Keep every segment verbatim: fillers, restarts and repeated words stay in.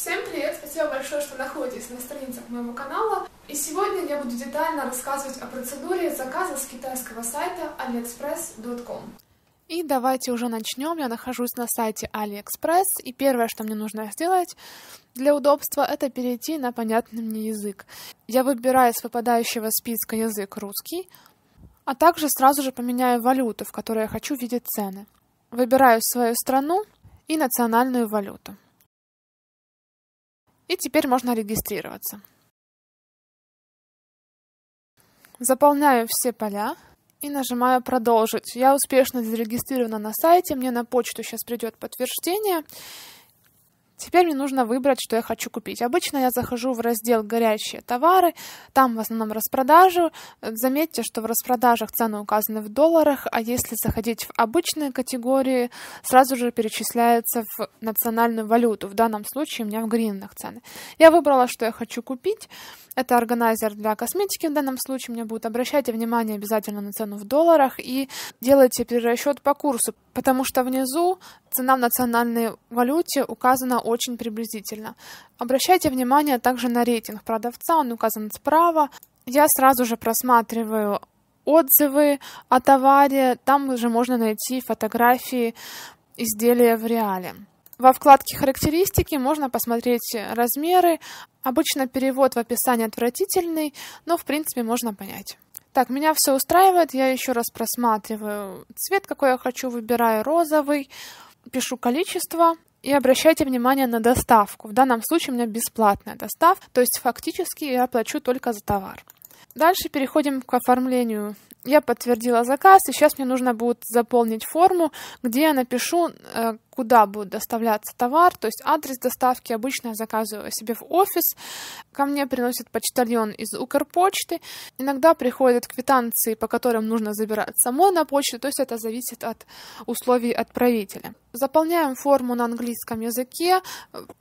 Всем привет! Спасибо большое, что находитесь на страницах моего канала. И сегодня я буду детально рассказывать о процедуре заказа с китайского сайта алиэкспресс точка ком. И давайте уже начнем. Я нахожусь на сайте AliExpress, и первое, что мне нужно сделать для удобства, это перейти на понятный мне язык. Я выбираю из выпадающего списка язык русский, а также сразу же поменяю валюту, в которой я хочу видеть цены. Выбираю свою страну и национальную валюту. И теперь можно регистрироваться. Заполняю все поля и нажимаю «Продолжить». Я успешно зарегистрирована на сайте, мне на почту сейчас придет подтверждение. Теперь мне нужно выбрать, что я хочу купить. Обычно я захожу в раздел «Горячие товары», там в основном распродажи. Заметьте, что в распродажах цены указаны в долларах, а если заходить в обычные категории, сразу же перечисляется в национальную валюту. В данном случае у меня в гривнах цены. Я выбрала, что я хочу купить. Это органайзер для косметики в данном случае. Мне будет обращайте внимание обязательно на цену в долларах и делайте перерасчет по курсу, потому что внизу цена в национальной валюте указана очень приблизительно. Обращайте внимание также на рейтинг продавца, он указан справа. Я сразу же просматриваю отзывы о товаре, там же можно найти фотографии изделия в реале. Во вкладке «Характеристики» можно посмотреть размеры. Обычно перевод в описании отвратительный, но в принципе можно понять. Так, меня все устраивает, я еще раз просматриваю цвет, какой я хочу, выбираю розовый, пишу количество и обращайте внимание на доставку. В данном случае у меня бесплатная доставка, то есть фактически я плачу только за товар. Дальше переходим к оформлению. Я подтвердила заказ, и сейчас мне нужно будет заполнить форму, где я напишу, куда будет доставляться товар, то есть адрес доставки. Обычно я заказываю себе в офис, ко мне приносит почтальон из Укрпочты, иногда приходят квитанции, по которым нужно забирать самой на почту, то есть это зависит от условий отправителя. Заполняем форму на английском языке,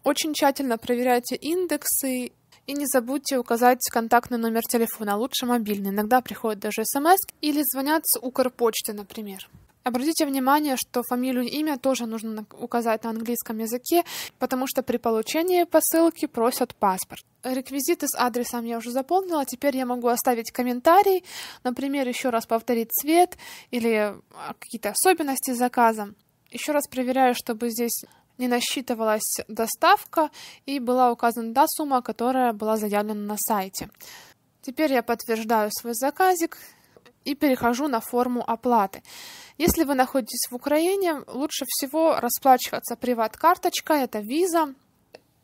очень тщательно проверяйте индексы. И не забудьте указать контактный номер телефона, лучше мобильный. Иногда приходят даже смс или звонят с Укрпочты, например. Обратите внимание, что фамилию и имя тоже нужно указать на английском языке, потому что при получении посылки просят паспорт. Реквизиты с адресом я уже заполнила, теперь я могу оставить комментарий, например, еще раз повторить цвет или какие-то особенности заказа. Еще раз проверяю, чтобы здесь не насчитывалась доставка и была указана та сумма, которая была заявлена на сайте. Теперь я подтверждаю свой заказик и перехожу на форму оплаты. Если вы находитесь в Украине, лучше всего расплачиваться приват-карточка, это виза.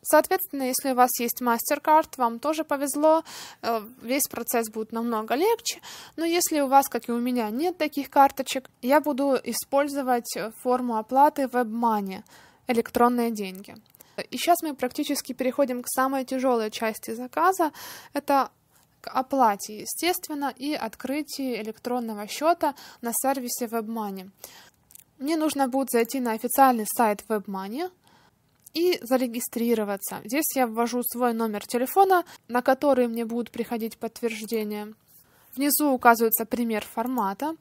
Соответственно, если у вас есть MasterCard, вам тоже повезло, весь процесс будет намного легче. Но если у вас, как и у меня, нет таких карточек, я буду использовать форму оплаты WebMoney. Электронные деньги. И сейчас мы практически переходим к самой тяжелой части заказа. Это к оплате, естественно, и открытию электронного счета на сервисе WebMoney. Мне нужно будет зайти на официальный сайт WebMoney и зарегистрироваться. Здесь я ввожу свой номер телефона, на который мне будут приходить подтверждения. Внизу указывается пример формата.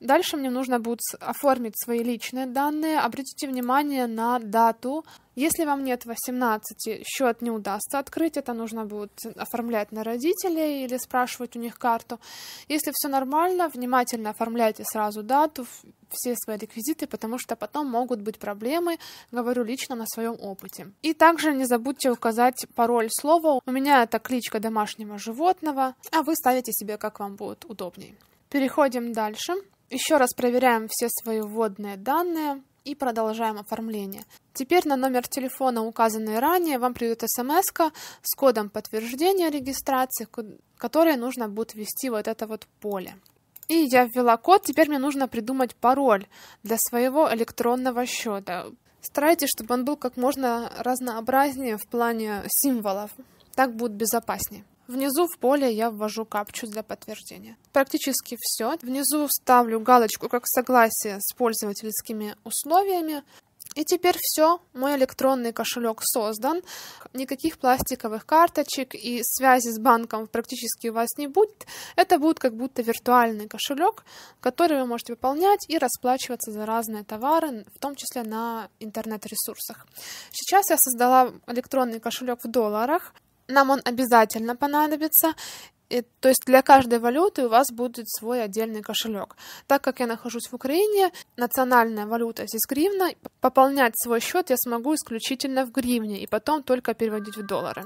Дальше мне нужно будет оформить свои личные данные. Обратите внимание на дату. Если вам нет восемнадцати, счет не удастся открыть. Это нужно будет оформлять на родителей или спрашивать у них карту. Если все нормально, внимательно оформляйте сразу дату, все свои реквизиты, потому что потом могут быть проблемы. Говорю лично на своем опыте. И также не забудьте указать пароль слова. У меня это кличка домашнего животного, а вы ставите себе, как вам будет удобней. Переходим дальше. Еще раз проверяем все свои вводные данные и продолжаем оформление. Теперь на номер телефона, указанный ранее, вам придет смс-ка с кодом подтверждения регистрации, который нужно будет ввести вот это вот поле. И я ввела код, теперь мне нужно придумать пароль для своего электронного счета. Старайтесь, чтобы он был как можно разнообразнее в плане символов, так будет безопаснее. Внизу в поле я ввожу капчу для подтверждения. Практически все. Внизу ставлю галочку как согласие с пользовательскими условиями. И теперь все, мой электронный кошелек создан, никаких пластиковых карточек и связи с банком практически у вас не будет. Это будет как будто виртуальный кошелек, который вы можете пополнять и расплачиваться за разные товары, в том числе на интернет-ресурсах. Сейчас я создала электронный кошелек в долларах, нам он обязательно понадобится. И, то есть для каждой валюты у вас будет свой отдельный кошелек. Так как я нахожусь в Украине, национальная валюта здесь гривна, пополнять свой счет я смогу исключительно в гривне и потом только переводить в доллары.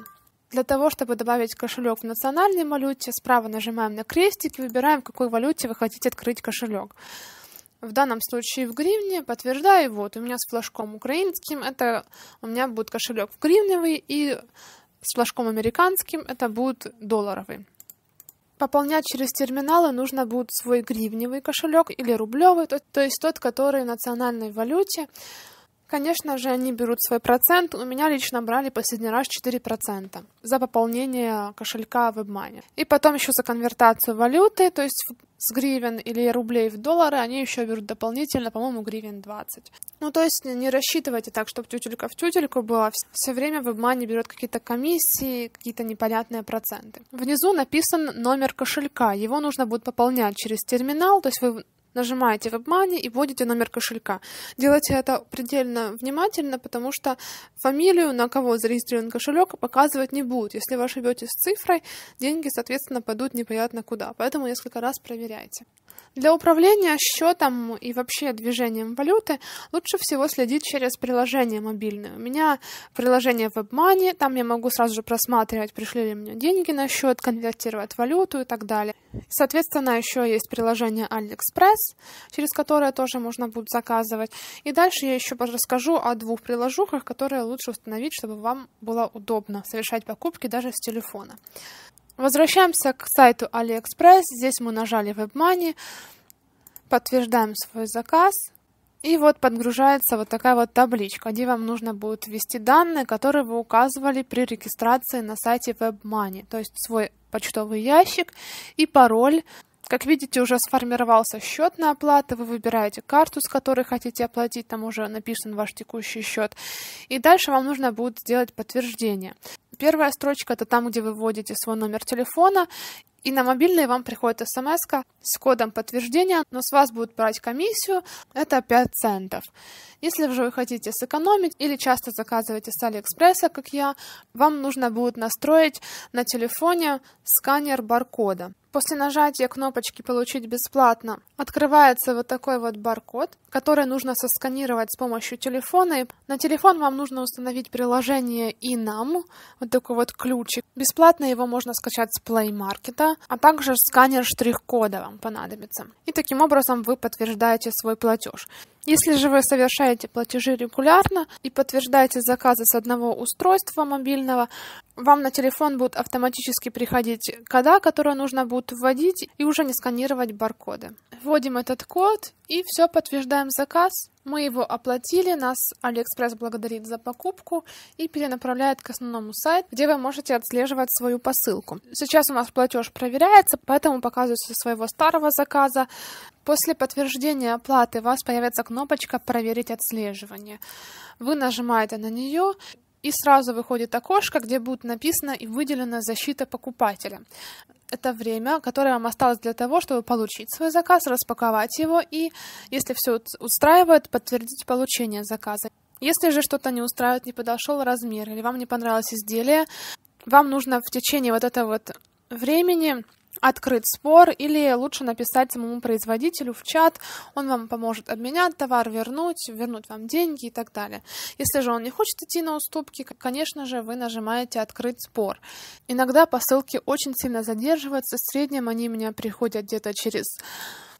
Для того, чтобы добавить кошелек в национальной валюте, справа нажимаем на крестик и выбираем, в какой валюте вы хотите открыть кошелек. В данном случае в гривне, подтверждаю, вот у меня с флажком украинским, это у меня будет кошелек в гривневый, и с флажком американским это будет долларовый. Пополнять через терминалы нужно будет свой гривневый кошелек или рублевый, то, то есть тот, который в национальной валюте. Конечно же, они берут свой процент. У меня лично брали последний раз четыре процента за пополнение кошелька в WebMoney. И потом еще за конвертацию валюты, то есть с гривен или рублей в доллары, они еще берут дополнительно, по-моему, гривен двадцать. Ну, то есть не рассчитывайте так, чтобы тютелька в тютельку была. Все время WebMoney берет какие-то комиссии, какие-то непонятные проценты. Внизу написан номер кошелька. Его нужно будет пополнять через терминал, то есть вы нажимаете WebMoney и вводите номер кошелька. Делайте это предельно внимательно, потому что фамилию, на кого зарегистрирован кошелек, показывать не будут. Если вы ошибетесь с цифрой, деньги, соответственно, падут непонятно куда. Поэтому несколько раз проверяйте. Для управления счетом и вообще движением валюты лучше всего следить через приложение мобильное. У меня приложение WebMoney, там я могу сразу же просматривать, пришли ли мне деньги на счет, конвертировать валюту и так далее. Соответственно, еще есть приложение AliExpress, через которое тоже можно будет заказывать. И дальше я еще расскажу о двух приложухах, которые лучше установить, чтобы вам было удобно совершать покупки даже с телефона. Возвращаемся к сайту AliExpress. Здесь мы нажали WebMoney, подтверждаем свой заказ. И вот подгружается вот такая вот табличка, где вам нужно будет ввести данные, которые вы указывали при регистрации на сайте WebMoney. То есть свой почтовый ящик и пароль. Как видите, уже сформировался счет на оплату, вы выбираете карту, с которой хотите оплатить, там уже написан ваш текущий счет. И дальше вам нужно будет сделать подтверждение. Первая строчка – это там, где вы вводите свой номер телефона, и на мобильный вам приходит смс-ка с кодом подтверждения, но с вас будут брать комиссию, это пять центов. Если же вы хотите сэкономить или часто заказываете с Алиэкспресса, как я, вам нужно будет настроить на телефоне сканер баркода. После нажатия кнопочки «Получить бесплатно» открывается вот такой вот баркод, который нужно сосканировать с помощью телефона. И на телефон вам нужно установить приложение Inam, вот такой вот ключик. Бесплатно его можно скачать с Play Маркета, а также сканер штрих-кода вам понадобится. И таким образом вы подтверждаете свой платеж. Если же вы совершаете платежи регулярно и подтверждаете заказы с одного устройства мобильного, вам на телефон будут автоматически приходить кода, которые нужно будет вводить, и уже не сканировать баркоды. Вводим этот код и все, подтверждаем заказ. Мы его оплатили, нас AliExpress благодарит за покупку и перенаправляет к основному сайту, где вы можете отслеживать свою посылку. Сейчас у нас платеж проверяется, поэтому показывается своего старого заказа. После подтверждения оплаты у вас появится кнопочка «Проверить отслеживание». Вы нажимаете на нее, и сразу выходит окошко, где будет написано и выделена защита покупателя. Это время, которое вам осталось для того, чтобы получить свой заказ, распаковать его и, если все устраивает, подтвердить получение заказа. Если же что-то не устраивает, не подошел размер или вам не понравилось изделие, вам нужно в течение вот этого вот времени открыть спор или лучше написать самому производителю в чат, он вам поможет обменять товар, вернуть, вернуть вам деньги и так далее. Если же он не хочет идти на уступки, конечно же, вы нажимаете «Открыть спор». Иногда посылки очень сильно задерживаются, в среднем они у меня приходят где-то через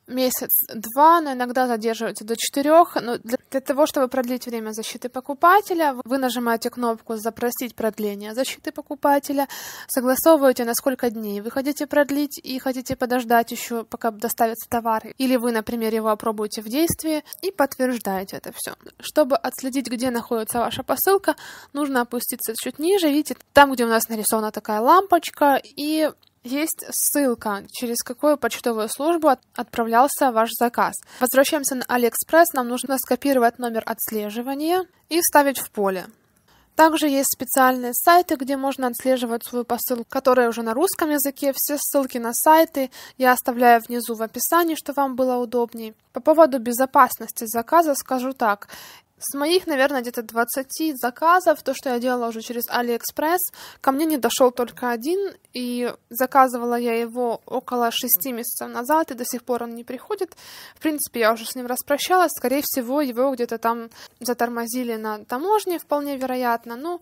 месяц-два, но иногда задерживаются до четырех. Но для, для того, чтобы продлить время защиты покупателя, вы нажимаете кнопку «Запросить продление защиты покупателя», согласовываете, на сколько дней вы хотите продлить и хотите подождать еще, пока доставятся товары, или вы, например, его опробуете в действии и подтверждаете это все. Чтобы отследить, где находится ваша посылка, нужно опуститься чуть ниже, видите, там, где у нас нарисована такая лампочка, и есть ссылка, через какую почтовую службу отправлялся ваш заказ. Возвращаемся на AliExpress. Нам нужно скопировать номер отслеживания и вставить в поле. Также есть специальные сайты, где можно отслеживать свою посылку, которые уже на русском языке. Все ссылки на сайты я оставляю внизу в описании, чтобы вам было удобней. По поводу безопасности заказа скажу так. С моих, наверное, где-то двадцати заказов, то, что я делала уже через AliExpress, ко мне не дошел только один, и заказывала я его около шести месяцев назад, и до сих пор он не приходит. В принципе, я уже с ним распрощалась, скорее всего, его где-то там затормозили на таможне, вполне вероятно, но,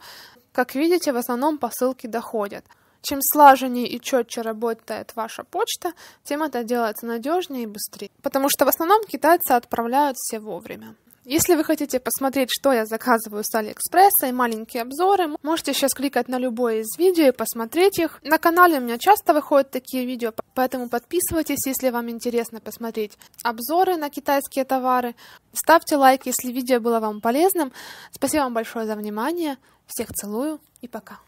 как видите, в основном посылки доходят. Чем слаженнее и четче работает ваша почта, тем это делается надежнее и быстрее, потому что в основном китайцы отправляют все вовремя. Если вы хотите посмотреть, что я заказываю с Алиэкспресса и маленькие обзоры, можете сейчас кликать на любое из видео и посмотреть их. На канале у меня часто выходят такие видео, поэтому подписывайтесь, если вам интересно посмотреть обзоры на китайские товары. Ставьте лайк, если видео было вам полезным. Спасибо вам большое за внимание. Всех целую и пока.